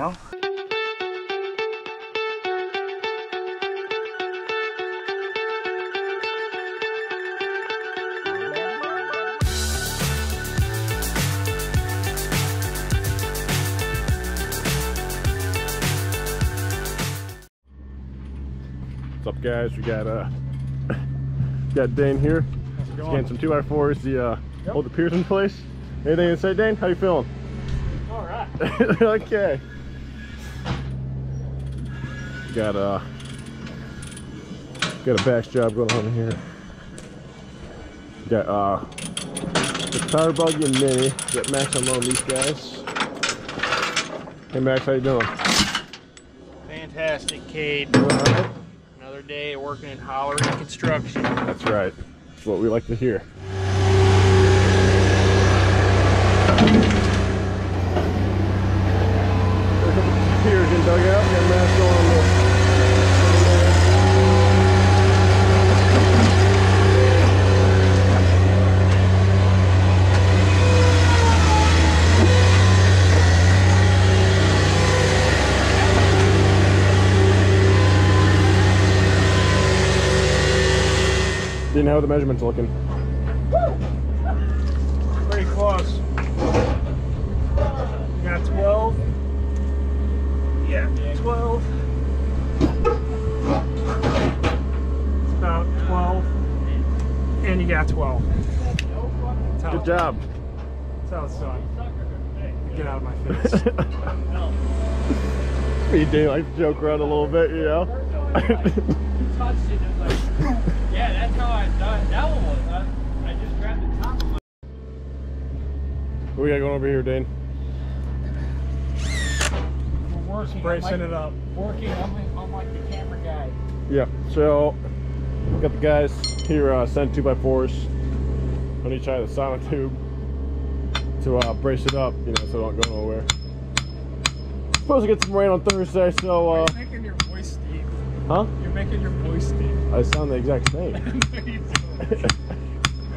now. What's up, guys? We got Dane here. He's getting some 2x4s to hold the piers in place. Anything to say, Dane? How you feeling? All right. Okay. Got a bash job going on here. Got the Power Buggy and Mini. Got Max on loan, these guys. Hey Max, how you doing? Fantastic, Cade. Doing all right? Another day working in Halloran Construction. That's right. That's what we like to hear. Here getting dug out. Got mask on. Didn't know how the measurements looking. Pretty close. You got 12. Yeah, 12. It's about 12. And you got 12. Good job. That's how it's done. Get out of my face. You do like joke around a little bit, you know? Yeah, that's how I done that one was. I just grabbed the top of my. What we got going over here, Dane? We're working. Bracing it up. Working. I'm like the camera guy. Yeah. So got the guys here sent 2x4s on each side of the silent tube to brace it up, you know, so it don't go nowhere. Supposed to get some rain on Thursday, so. You're making your voice deep. Huh? You're making your voice deep. I sound the exact same.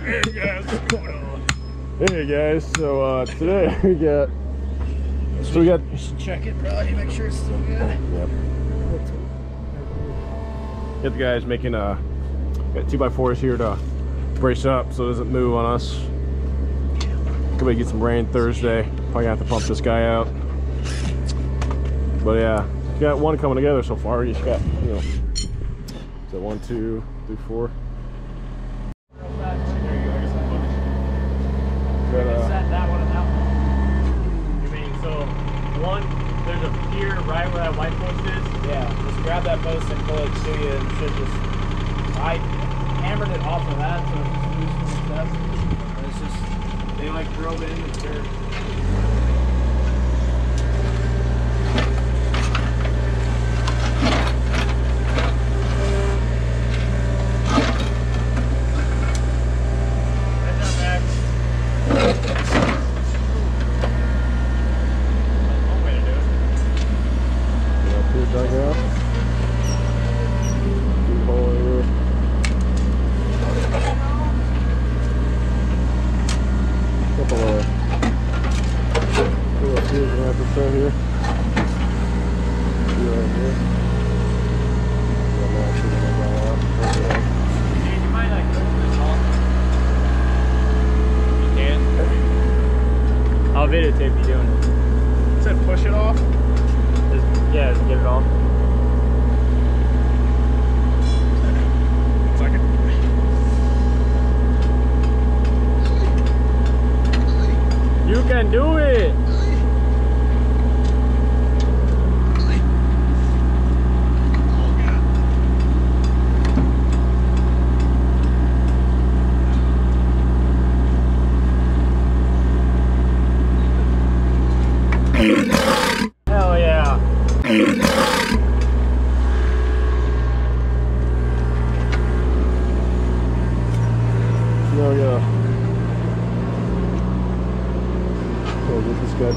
Hey guys, what's going on? Hey guys, so today we got. So we got. You should check it, probably make sure it's still good. Yep. Got the guys making got 2x4s here to brace up so it doesn't move on us. Could we get some rain Thursday? Probably gonna have to pump this guy out. But yeah, got one coming together so far. You just got, you know. So 1, 2, 3, 4. You mean so one? There's a pier right where that light post is. Yeah. Just grab that post and pull it to you, and should just. I hammered it off of that, so it's just loose and stuff. And it's just they like drove it in the dirt. Videotape you doing it. It said push it off? Yeah, get it off. You can do it!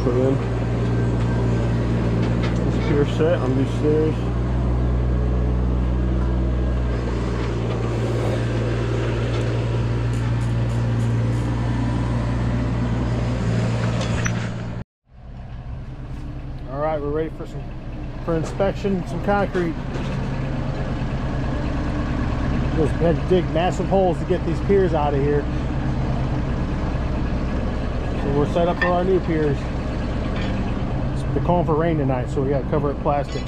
Put in. This pier set on these stairs. All right, we're ready for inspection, some concrete. Just had to dig massive holes to get these piers out of here. So we're set up for our new piers. They're calling for rain tonight, so we got to cover it plastic.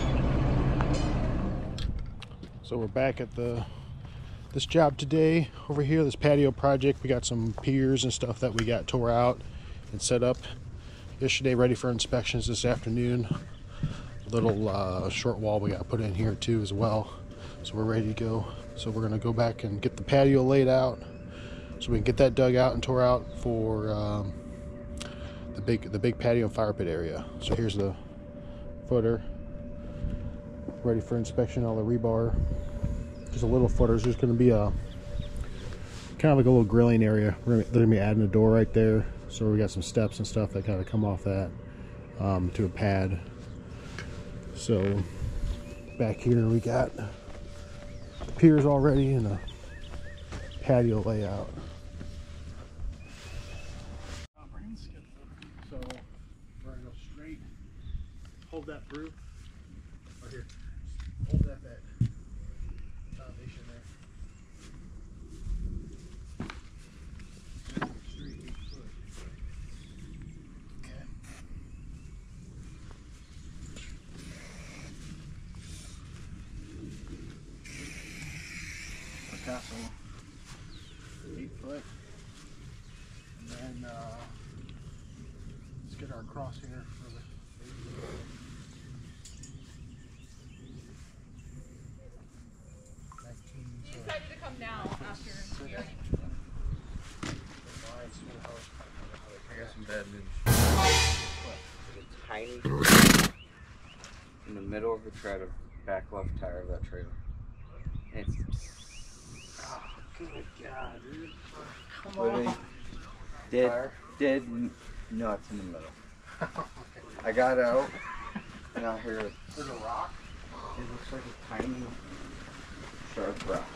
So we're back at this job today over here, this patio project. We got some piers and stuff that we got tore out and set up yesterday, ready for inspections this afternoon. A little short wall we got put in here too as well. So we're ready to go. So we're gonna go back and get the patio laid out so we can get that dug out and tore out for the big patio fire pit area. So here's the footer ready for inspection, all the rebar. Just a little footers. There's going to be a kind of like a little grilling area. They're going to be adding a door right there. So we got some steps and stuff that kind of come off that to a pad. So back here we got the piers already and a patio layout. So we're going to go straight, hold that through. Right here. Hold that foundation there. That's a straight 8 foot. Okay. Picasso, 8 foot. And then let's get our crosshair for the tiny in the middle of the trailer, back left tire of that trailer. It's oh, good God, dude! Come on, dead nuts in the middle. I got out and out here. There's a rock. It looks like a tiny sharp rock.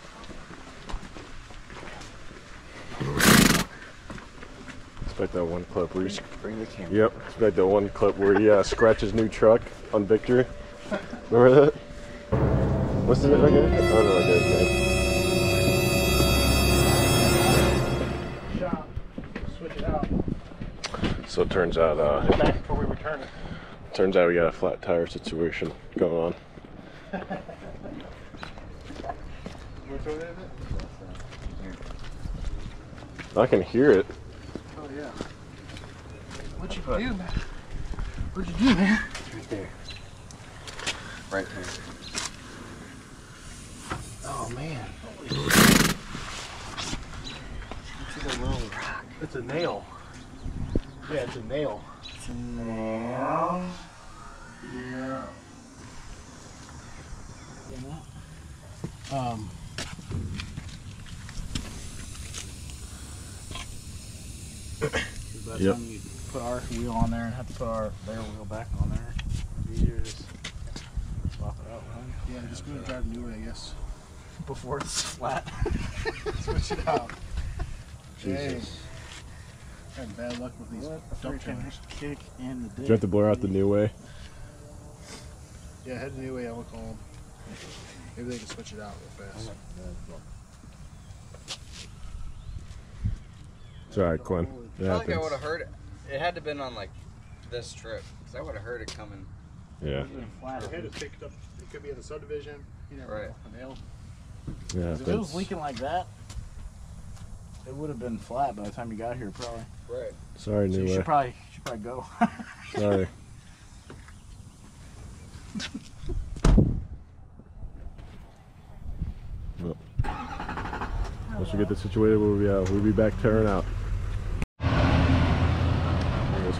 It's like that one clip where bring the camera. Yep, it's like that one clip where he scratched his new truck on Victory. Remember that? What's the name? Okay. Oh no, I got his name. Shop. Switch it out. So it turns out. Back before we return it. Turns out we got a flat tire situation going on. Which one is it? I can hear it. Oh yeah. What'd you do, man? It's right there. Right there. Oh man. Holy shit. It's a little rock. It's a nail. Yeah, it's a nail. It's a nail. Yeah. By the time you put our wheel on there and have to put their wheel back on there, it's easier to just swap it out, right? Yeah, just going to drive new way, I guess, before it's flat. Switch it out. Jesus. Dang. Had bad luck with these dump trailers. Kick in the dick. Do you have to blur out the new way? Yeah, head to new way, I would call them. Maybe they can switch it out real fast. It's alright, Quinn. I don't think I would have heard it. It had to have been on like this trip, because I would have heard it coming. Yeah. It had to picked up. It could be in the subdivision. You never know. Yeah. If it was leaking like that, it would have been flat by the time you got here, probably. Right. Sorry, New Way. You should probably go. Sorry. Well, once we get this situated, we'll be back tearing out.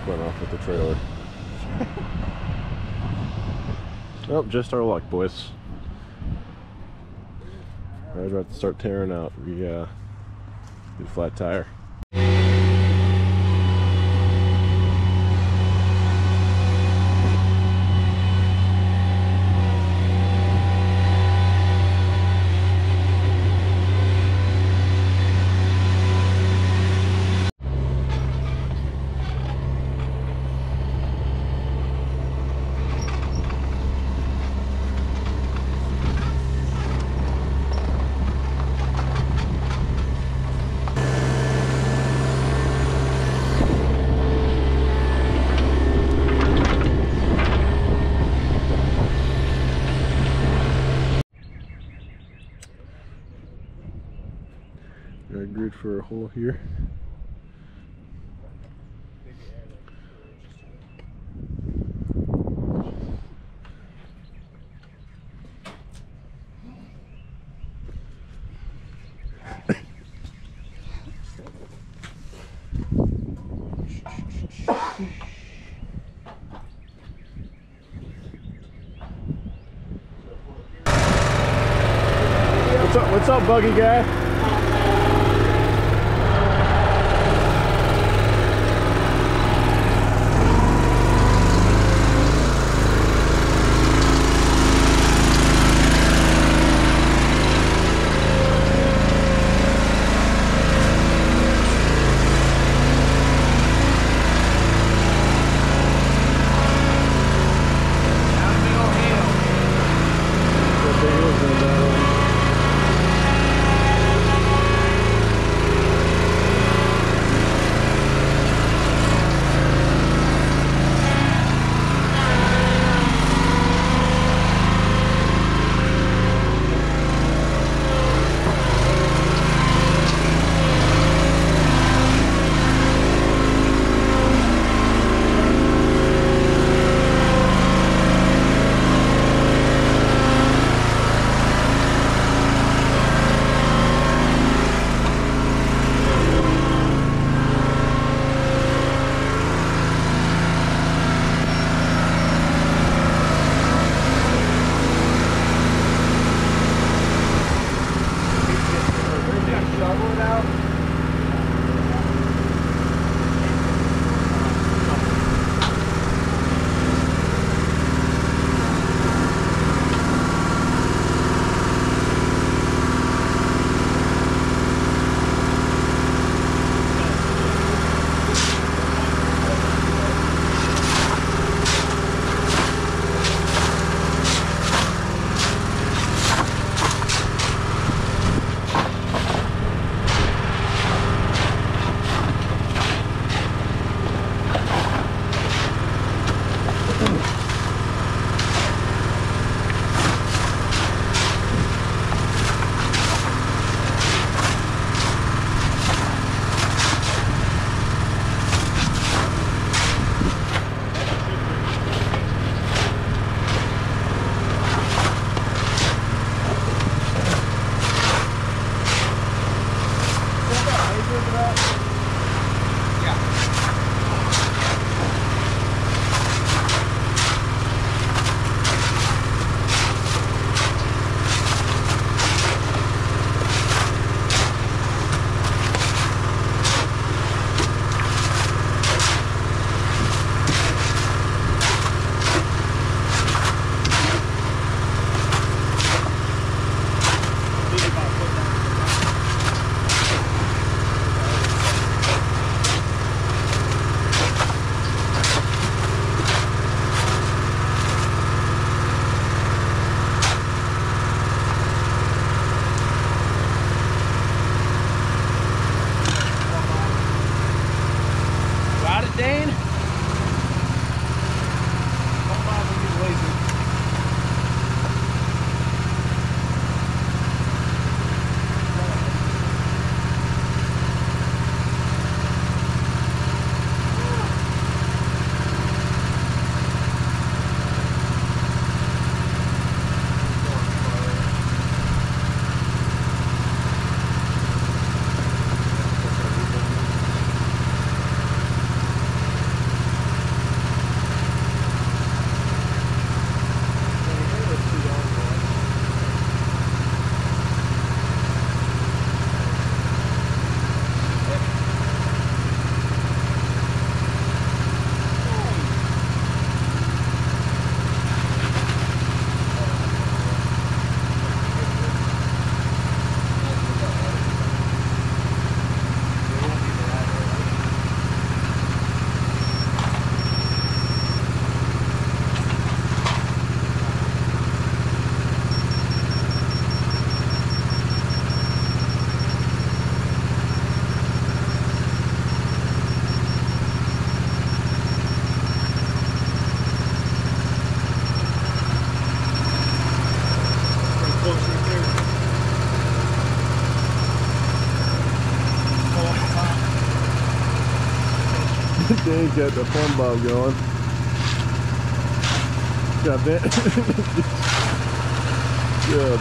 Went off with the trailer. Oh, just our luck, boys. I was about to start tearing out. We did a flat tire. I agreed for a hole here. What's up, buggy guy? Down the middle hill. James got the fun ball going. Got that. Good.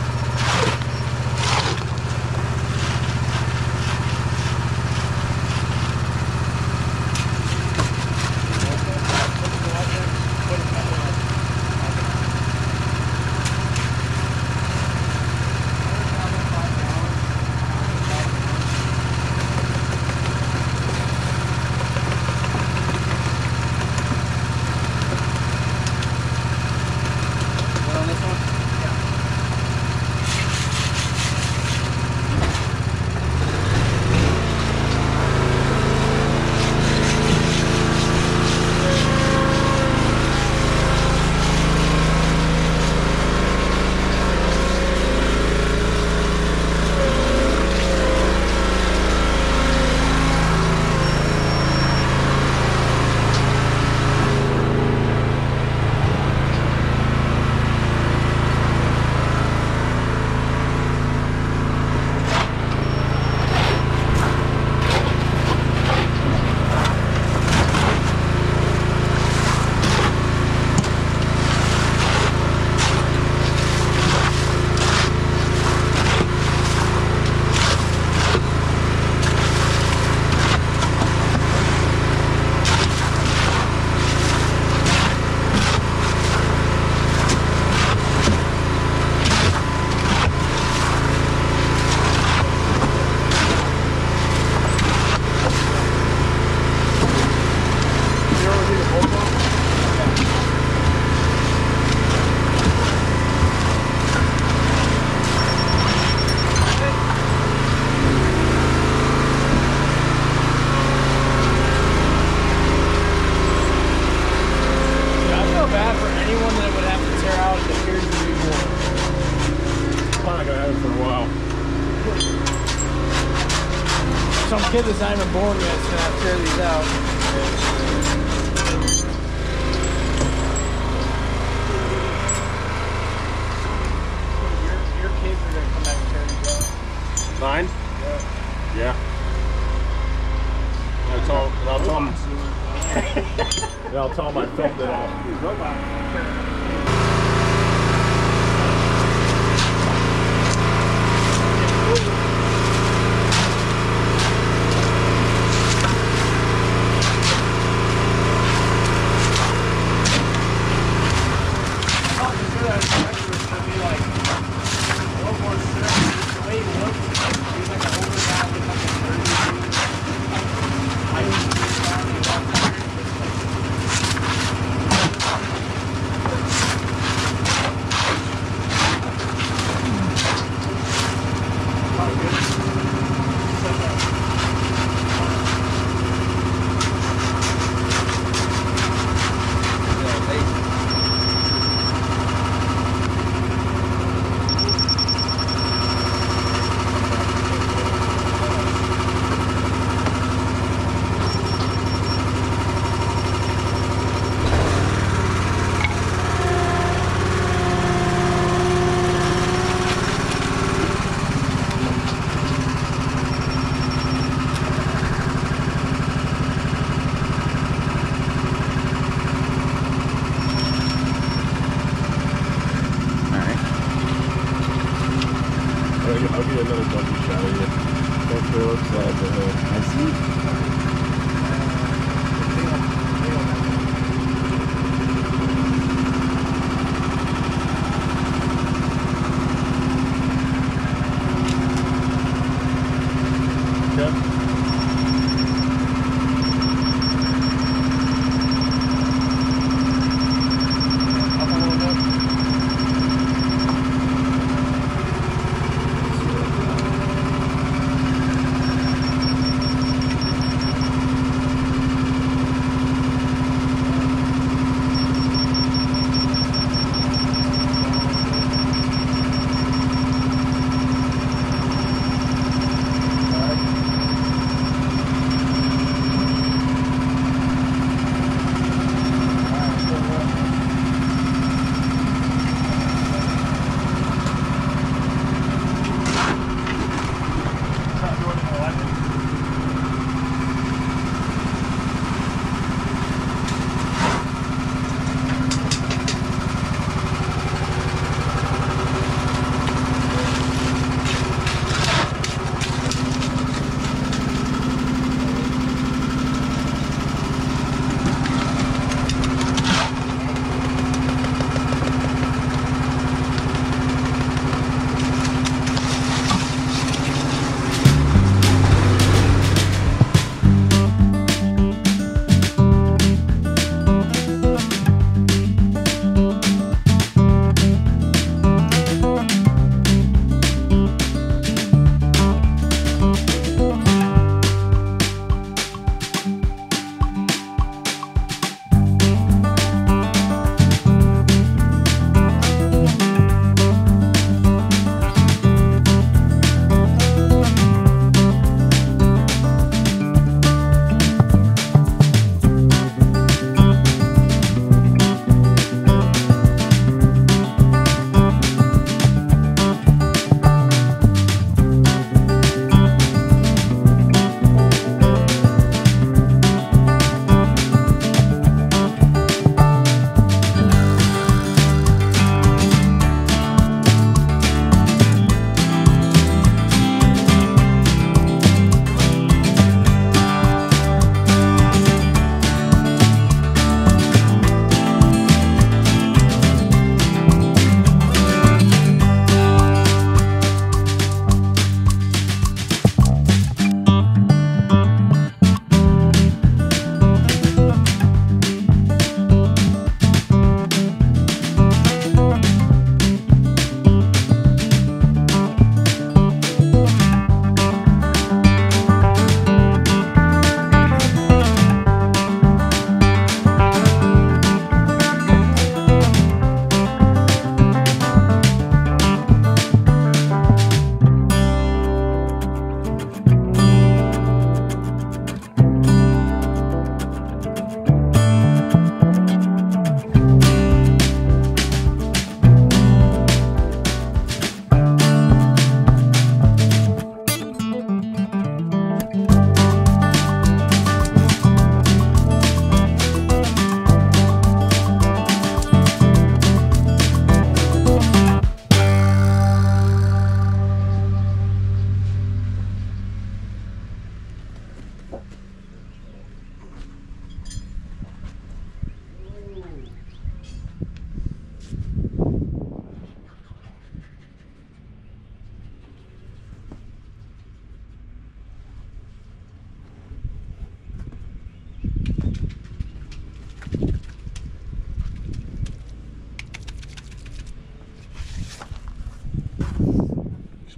Kid that's not even born yet, so I have to tear these out. Your kids are going to come back and tear these out. Mine? Yeah. Yeah. I'll tell my thumb that I'll do.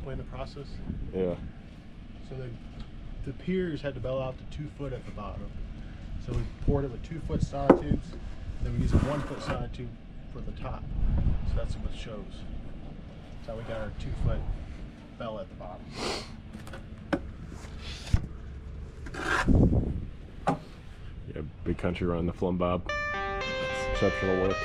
explain the process? Yeah. So the piers had to bail out to 2 foot at the bottom. So we poured it with 2 foot side tubes, then we used a 1 foot side tube for the top. So that's what shows. That's how we got our 2 foot bell at the bottom. Yeah, big country running the flum bob. That's exceptional work.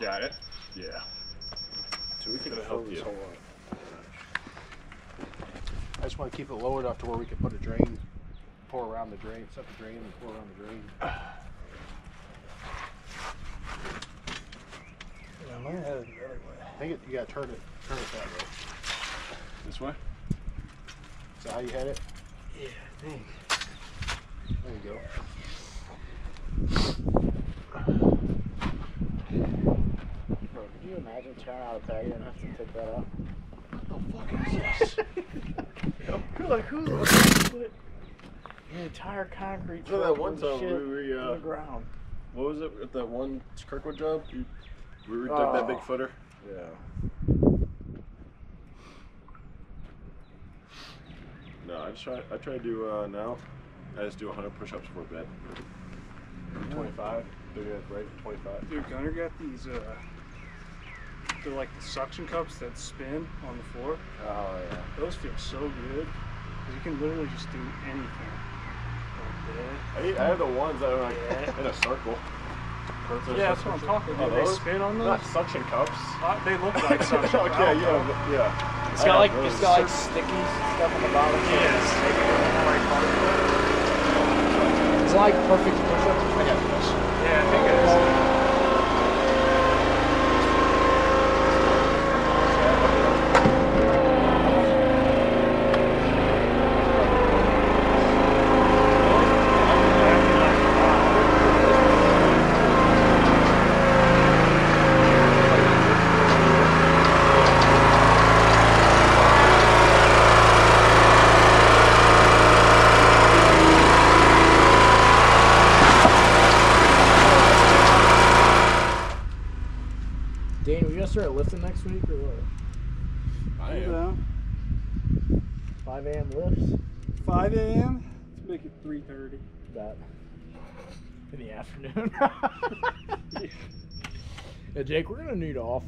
Got it? Yeah. So we could help you. I just want to keep it low enough to where we can put a drain, pour around the drain, set the drain and pour around the drain. Yeah, I might have it the other way. I think you got to turn it that way. This way? Is that how you had it? Yeah, I think. There you go. Could you imagine tearing out a bag and have to take that out? What the fuck is this? You're like, who the fuck put the entire concrete truck on the ground? What was it at that one Kirkwood job? We were dug that big footer? Yeah. No, I try to do now. I just do 100 push-ups for bed. 25. Right, 25. Dude, Gunner got these, they're like the suction cups that spin on the floor. Oh, yeah. Those feel so good, because you can literally just do anything. Like that. I have the ones that are like in a circle. Yeah, that's what I'm talking about. They spin on those? Not suction cups. They look like suction cups. Okay, yeah. It's got like, sticky stuff on the bottom. Yeah. It's like perfect push-ups. I got this. Yeah, I think it is. Start lifting next week or what? I am. 5 a.m. lifts? 5 a.m.? Let's make it 3:30. That. In the afternoon. Yeah, Jake, we're going to need off.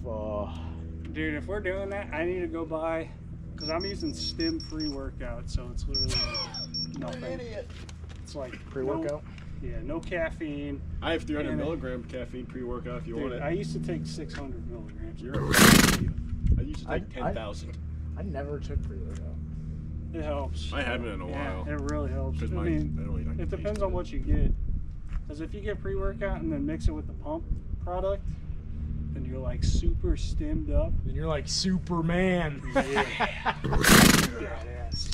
Dude, if we're doing that, I need to go buy, because I'm using stim-free workout, so it's literally like nothing. An idiot. It's like pre-workout? No, yeah, no caffeine. I have 300 milligram caffeine pre-workout if you want it. I used to take 600 milligrams. You're a I used to take 10,000. I never took pre-workout. It helps. I haven't in a while. It really helps. I mean, it depends on what you get. Because if you get pre-workout and then mix it with the pump product, and you're like super stemmed up. And you're like Superman. Yeah. Badass.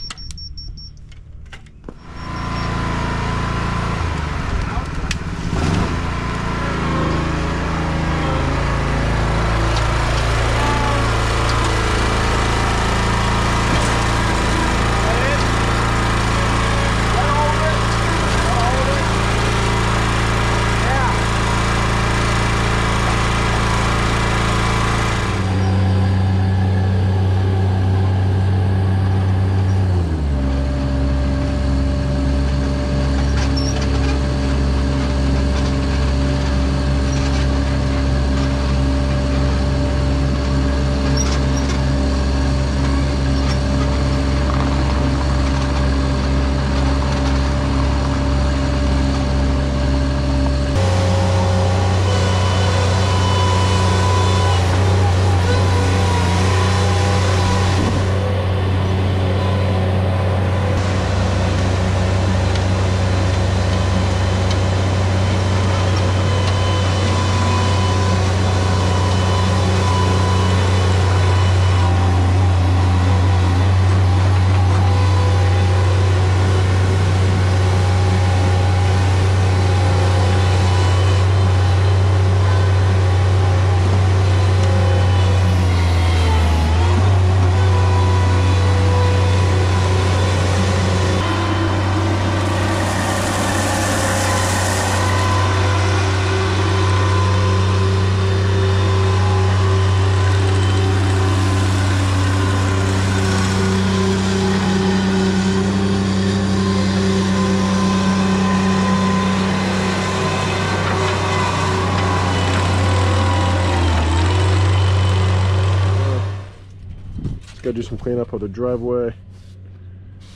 Gotta do some cleanup of the driveway,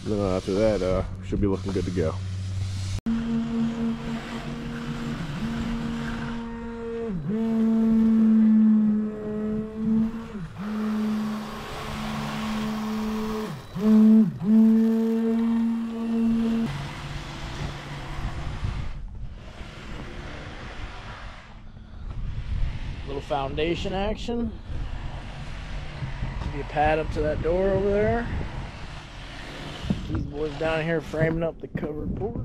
and then after that should be looking good to go. Little foundation action. You pad up to that door over there. These boys down here framing up the covered porch.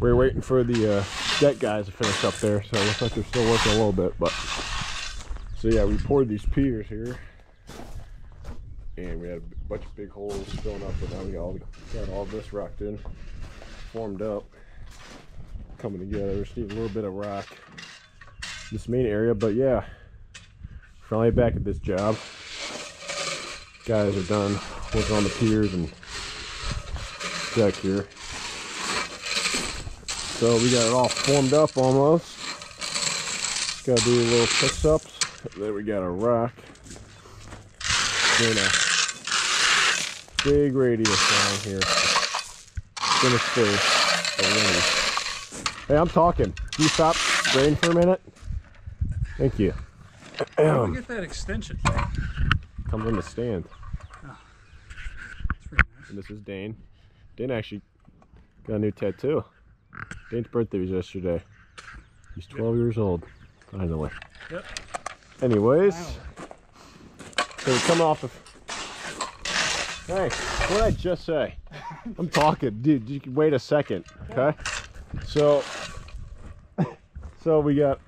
We're waiting for the deck guys to finish up there, so it looks like they're still working a little bit. But so yeah, we poured these piers here, and we had a bunch of big holes filling up. But now we got all this rocked in, formed up, coming together. We just need a little bit of rock in this main area. But yeah, finally back at this job. Guys are done working on the piers and deck here. So we got it all formed up almost. Just gotta do little fix-ups. Then we got a rock. Then a big radius down here. Finish first. Hey, I'm talking. Can you stop spraying for a minute? Thank you. How do we get that extension thing? Comes on the stand. Oh, that's pretty nice. And this is Dane. Dane actually got a new tattoo. Dane's birthday was yesterday. He's 12 years old, finally. Yep. Anyways, so we're coming off of. Hey, what did I just say? I'm talking, dude. You can wait a second, okay? So we got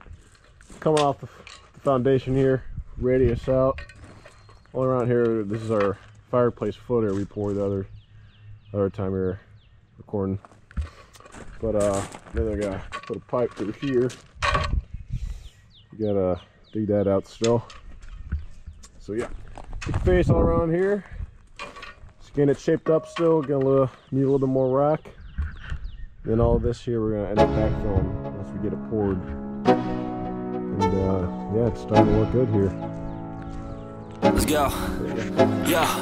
coming off of the foundation here, radius out. All around here, this is our fireplace footer we poured the other time we were recording. But then I gotta put a pipe through here. You gotta dig that out still. So yeah, big face all around here. getting it shaped up still, need a little bit more rock. Then all this here we're gonna end up backfilling once we get it poured. And yeah, it's starting to look good here. Let's go. Yeah.